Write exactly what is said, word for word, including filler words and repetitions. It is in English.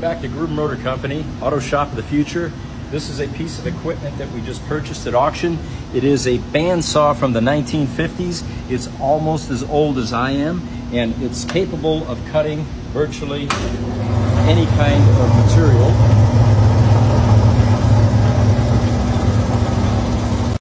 Back to Gruber Motor Company, Auto Shop of the Future. This is a piece of equipment that we just purchased at auction. It is a bandsaw from the nineteen fifties. It's almost as old as I am, and it's capable of cutting virtually any kind of material.